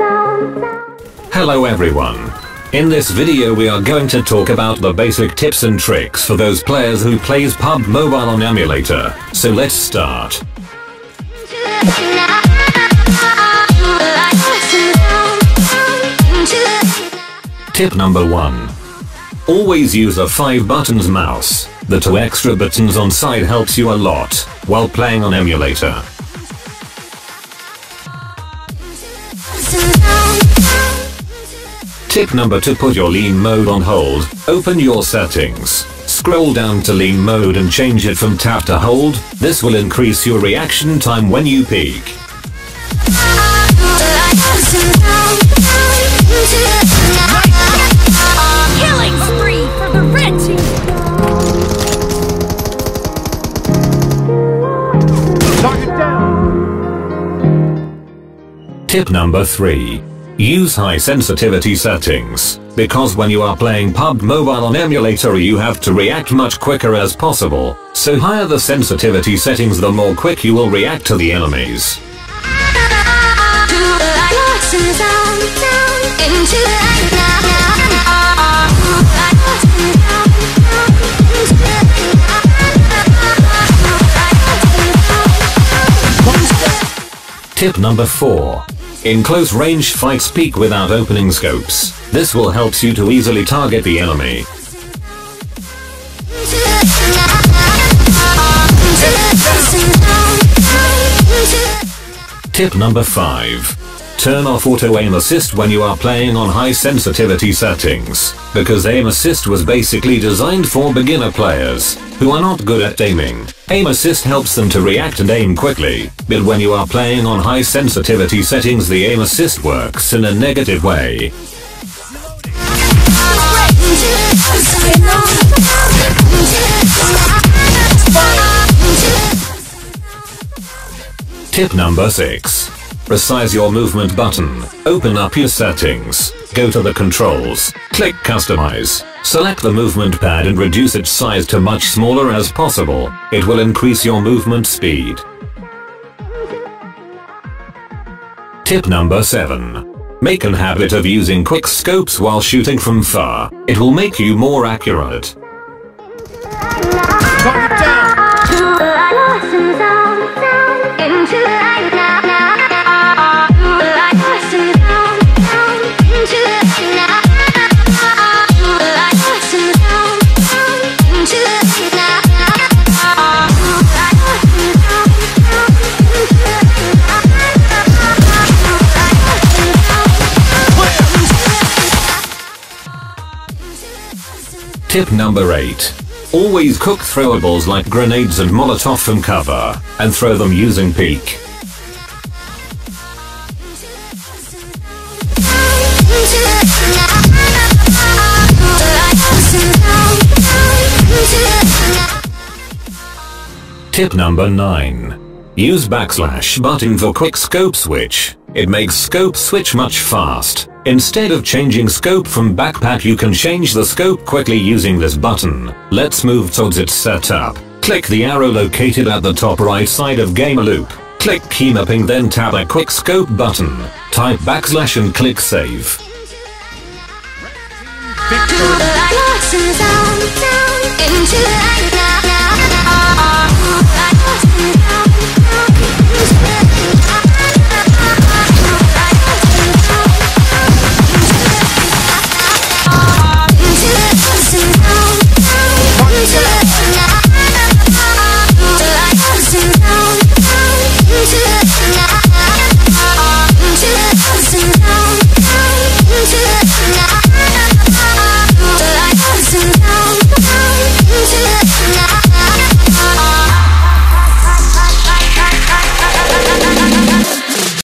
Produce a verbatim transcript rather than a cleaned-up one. Hello everyone. In this video we are going to talk about the basic tips and tricks for those players who plays P U B G Mobile on emulator. So let's start. Tip number one. Always use a five buttons mouse. The two extra buttons on side helps you a lot while playing on emulator. Tip number two. Put your lean mode on hold. Open your settings. Scroll down to lean mode and change it from tap to hold. This will increase your reaction time when you peek. Killing spree for the red team. Target down. Tip number three. Use high sensitivity settings, because when you are playing P U B G Mobile on emulator you have to react much quicker as possible, so higher the sensitivity settings the more quick you will react to the enemies. Tip number four. In close range fights peek without opening scopes. This will help you to easily target the enemy. Tip number five. Turn off auto aim assist when you are playing on high sensitivity settings, because aim assist was basically designed for beginner players who are not good at aiming. Aim assist helps them to react and aim quickly, but when you are playing on high sensitivity settings the aim assist works in a negative way. Tip number six. Resize your movement button. Open up your settings. Go to the controls. Click customize. Select the movement pad and reduce its size to much smaller as possible. It will increase your movement speed. Tip number seven. Make an habit of using quick scopes while shooting from far. It will make you more accurate. Tip number eight. Always cook throwables like grenades and Molotov from cover, and throw them using peek. Tip number nine. Use backslash button for quick scope switch. It makes scope switch much fast. Instead of changing scope from backpack you can change the scope quickly using this button. Let's move towards its setup. Click the arrow located at the top right side of GameLoop. Click key mapping then tap a quick scope button. Type backslash and click save. Victory.